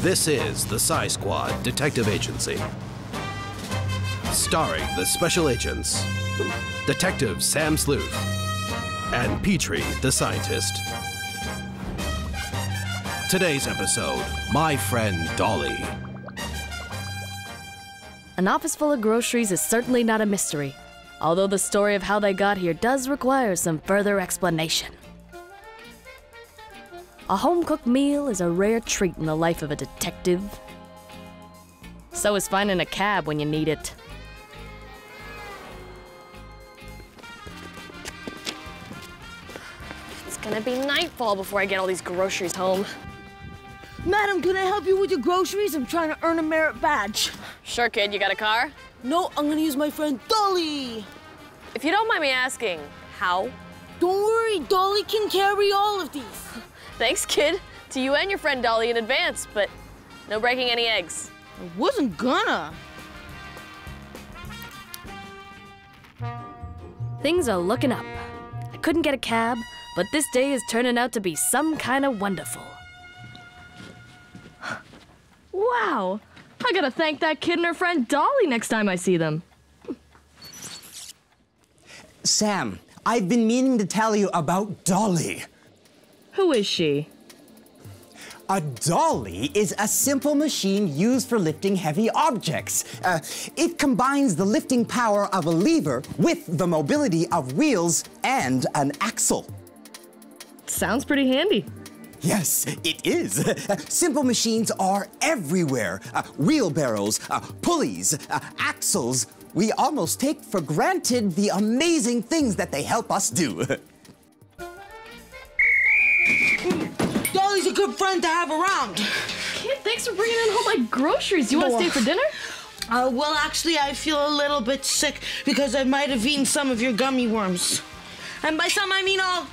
This is the Sci Squad Detective Agency. Starring the special agents, Detective Sam Sleuth and Petri the Scientist. Today's episode, My Friend Dolly. An office full of groceries is certainly not a mystery, although the story of how they got here does require some further explanation. A home-cooked meal is a rare treat in the life of a detective. So is finding a cab when you need it. It's gonna be nightfall before I get all these groceries home. Madam, can I help you with your groceries? I'm trying to earn a merit badge. Sure, kid. You got a car? No, I'm gonna use my friend Dolly. If you don't mind me asking, how? Don't worry, Dolly can carry all of these. Thanks, kid, to you and your friend Dolly in advance, but no breaking any eggs. I wasn't gonna. Things are looking up. I couldn't get a cab, but this day is turning out to be some kind of wonderful. Wow, I gotta thank that kid and her friend Dolly next time I see them. Sam, I've been meaning to tell you about Dolly. Who is she? A dolly is a simple machine used for lifting heavy objects. It combines the lifting power of a lever with the mobility of wheels and an axle. Sounds pretty handy. Yes, it is. Simple machines are everywhere. Wheelbarrows, pulleys, axles. We almost take for granted the amazing things that they help us do. Dolly's a good friend to have around. Kid, thanks for bringing in all my groceries. You want to stay for dinner? Well, actually, I feel a little bit sick because I might have eaten some of your gummy worms. And by some, I mean all.